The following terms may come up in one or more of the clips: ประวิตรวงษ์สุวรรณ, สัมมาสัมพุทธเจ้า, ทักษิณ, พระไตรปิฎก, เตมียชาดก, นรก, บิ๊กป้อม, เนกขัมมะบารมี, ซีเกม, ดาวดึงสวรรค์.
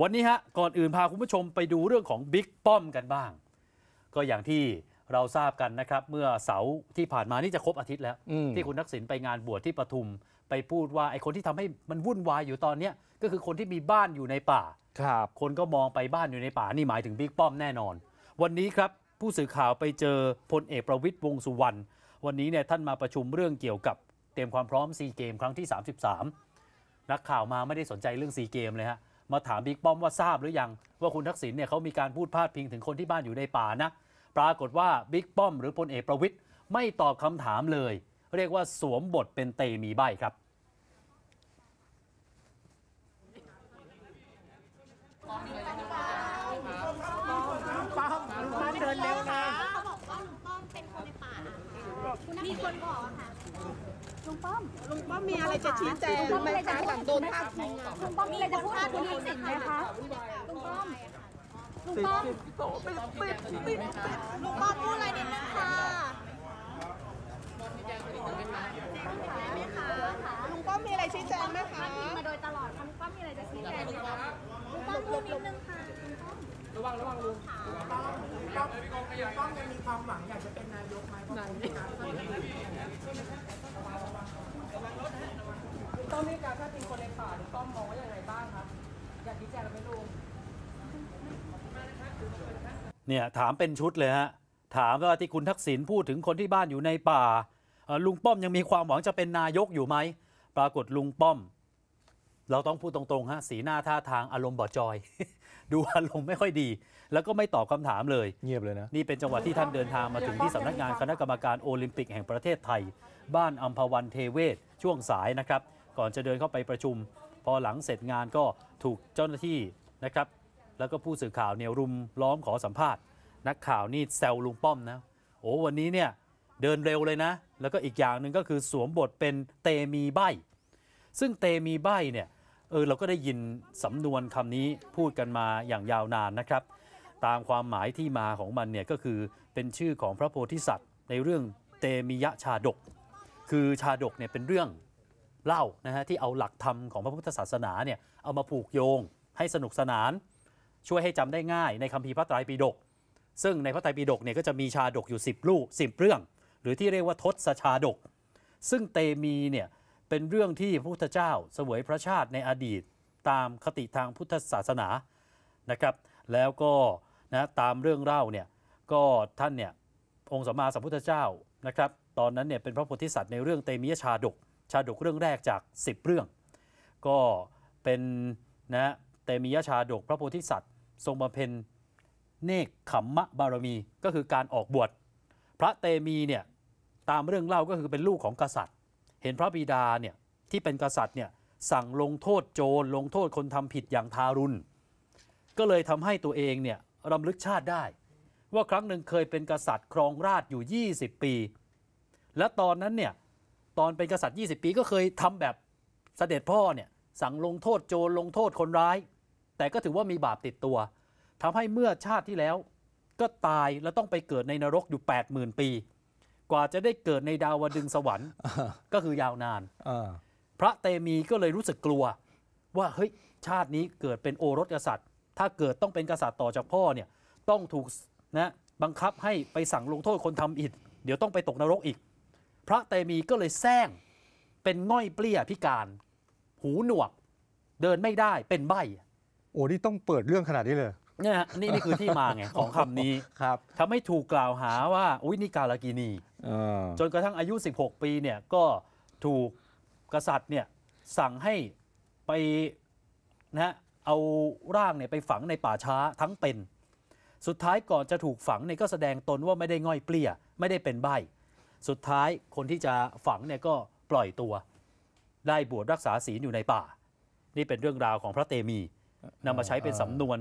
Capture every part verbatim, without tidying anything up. วันนี้ฮะก่อนอื่นพาคุณผู้ชมไปดูเรื่องของบิ๊กป้อมกันบ้างก็อย่างที่เราทราบกันนะครับเมื่อเสาร์ที่ผ่านมานี่จะครบอาทิตย์แล้วที่คุณทักษิณไปงานบวชที่ปทุมไปพูดว่าไอ้คนที่ทำให้มันวุ่นวายอยู่ตอนเนี้ยก็คือคนที่มีบ้านอยู่ในป่าครับคนก็มองไปบ้านอยู่ในป่านี่หมายถึงบิ๊กป้อมแน่นอนวันนี้ครับผู้สื่อข่าวไปเจอพลเอกประวิตรวงษ์สุวรรณวันนี้เนี่ยท่านมาประชุมเรื่องเกี่ยวกับเตรียมความพร้อมซีเกมครั้งที่สามสิบสามนักข่าวมาไม่ได้สนใจเรื่องซีเกมเลยฮะมาถามบิ๊กป้อมว่าทราบหรือยังว่าคุณทักษิณเนี่ยเขามีการพูดพาดพิงถึงคนที่บ้านอยู่ในป่านะปรากฏว่าบิ๊กป้อมหรือพลเอกประวิตรไม่ตอบคำถามเลยเรียกว่าสวมบทเป็นเตมีใบครับเดินเร็วนะเขาบอกว่าลุงป้อมเป็นคนในป่ามีคนบอกค่ะลุงป้อมลุงป้อมมีอะไรจะชี้แจงไหมคะหลังโดนพาดพิงลุงป้อมมีอะไรจะพูดคุณทักษิณไหมคะลุงป้อมลุงป้อมลุงป้อมพูดอะไรนิดนึงค่ะลุงป้อมมีอะไรชี้แจงไหมคะมาโดยตลอดลุงป้อมมีอะไรจะชี้แจงลุงป้อมพูดนิดนึงค่ะระวังระวังลุงต้องจะมีความหวังอยากจะเป็นนายกไหมต้องมีการถ้าเป็นคนในป่าต้องมองว่าอย่างไรบ้างคะอยากชี้แจงไม่รู้เนี่ยถามเป็นชุดเลยฮะถามว่าที่คุณทักษิณพูดถึงคนที่บ้านอยู่ในป่าลุงป้อมยังมีความหวังจะเป็นนายกอยู่ไหมปรากฏลุงป้อมเราต้องพูดตรงๆฮะสีหน้าท่าทางอารมณ์บ่จอยดูอารมณ์ไม่ค่อยดีแล้วก็ไม่ตอบคำถามเลยเงียบเลยนะนี่เป็นจังหวะที่ท่านเดินทางมาถึงที่สำนักงานคณะกรรมการโอลิมปิกแห่งประเทศไทยบ้านอัมพวันเทเวศช่วงสายนะครับก่อนจะเดินเข้าไปประชุมพอหลังเสร็จงานก็ถูกเจ้าหน้าที่นะครับแล้วก็ผู้สื่อข่าวเนี่ยรุมล้อมขอสัมภาษณ์นักข่าวนี่แซวลุงป้อมนะโอ้วันนี้เนี่ยเดินเร็วเลยนะแล้วก็อีกอย่างหนึ่งก็คือสวมบทเป็นเตมีใบ้ซึ่งเตมีใบ้เนี่ยเออเราก็ได้ยินสำนวนคำนี้พูดกันมาอย่างยาวนานนะครับตามความหมายที่มาของมันเนี่ยก็คือเป็นชื่อของพระโพธิสัตว์ในเรื่องเตมิยชาดกคือชาดกเนี่ยเป็นเรื่องเล่านะฮะที่เอาหลักธรรมของพระพุทธศาสนาเนี่ยเอามาผูกโยงให้สนุกสนานช่วยให้จำได้ง่ายในคัมภีร์พระไตรปิฎกซึ่งในพระไตรปิฎกเนี่ยก็จะมีชาดกอยู่สิบลูกสิบเรื่องหรือที่เรียกว่าทศชาดกซึ่งเตมีเนี่ยเป็นเรื่องที่พระพุทธเจ้าเสวยพระชาติในอดีตตามคติทางพุทธศาสนานะครับแล้วก็นะตามเรื่องเล่าเนี่ยก็ท่านเนี่ยองค์สัมมาสัมพุทธเจ้านะครับตอนนั้นเนี่ยเป็นพระโพธิสัตว์ในเรื่องเตมียชาดกชาดกเรื่องแรกจากสิบเรื่องก็เป็นนะเตมียชาดกพระโพธิสัตว์ทรงบำเพ็ญเนกขัมมะบารมีก็คือการออกบวชพระเตมีเนี่ยตามเรื่องเล่าก็คือเป็นลูกของกษัตริย์เห็นพระบิดาเนี่ยที่เป็นกษัตริย์เนี่ยสั่งลงโทษโจรลงโทษคนทำผิดอย่างทารุณก็เลยทำให้ตัวเองเนี่ยรำลึกชาติได้ว่าครั้งหนึ่งเคยเป็นกษัตริย์ครองราชอยู่ยี่สิบปีและตอนนั้นเนี่ยตอนเป็นกษัตริย์ยี่สิบปีก็เคยทำแบบเสด็จพ่อเนี่ยสั่งลงโทษโจรลงโทษคนร้ายแต่ก็ถือว่ามีบาปติดตัวทำให้เมื่อชาติที่แล้วก็ตายแล้วต้องไปเกิดในนรกอยู่ แปดหมื่น ปีกว่าจะได้เกิดในดาวดึงสวรรค์ก็คือยาวนานพระเตมีก็เลยรู้สึกกลัวว่าเฮ้ยชาตินี้เกิดเป็นโอรสกษัตริย์ถ้าเกิดต้องเป็นกษัตริย์ต่อจากพ่อเนี่ยต้องถูกนะบังคับให้ไปสั่งลงโทษคนทำผิดเดี๋ยวต้องไปตกนรกอีกพระเตมีก็เลยแซงเป็นง่อยเปลี้ยพิการหูหนวกเดินไม่ได้เป็นใบ้โอ้นี่ต้องเปิดเรื่องขนาดนี้เลยเนี่ยนี่นี่คือที่มาไงของคำนี้ครับทำให้ถูกกล่าวหาว่าอุ้ยนี่กาลกินีจนกระทั่งอายุสิบหกปีเนี่ยก็ถูกกษัตริย์เนี่ยสั่งให้ไปนะเอาร่างเนี่ยไปฝังในป่าช้าทั้งเป็นสุดท้ายก่อนจะถูกฝังเนี่ยก็แสดงตนว่าไม่ได้ง่อยเปลี้ยไม่ได้เป็นใบ้สุดท้ายคนที่จะฝังเนี่ยก็ปล่อยตัวได้บวชรักษาศีลอยู่ในป่านี่เป็นเรื่องราวของพระเตมีนำมาใช้เป็นสำนวน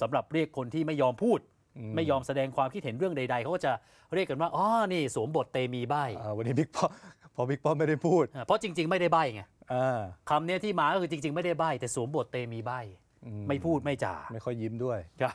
สำหรับเรียกคนที่ไม่ยอมพูดไม่ยอมแสดงความคิดเห็นเรื่องใดๆเขาก็จะเรียกกันว่าอ๋อนี่สวมบทเตมีใบ้วันนี้บิ๊กป้อมพอบิ๊กป้อมไม่ได้พูดเพราะจริงๆไม่ได้ใบ้ไงคำนี้ที่มาก็คือจริงๆไม่ได้ใบ้แต่สวมบทเตมีใบ้ไม่พูดไม่จ่าไม่ค่อยยิ้มด้วยครับ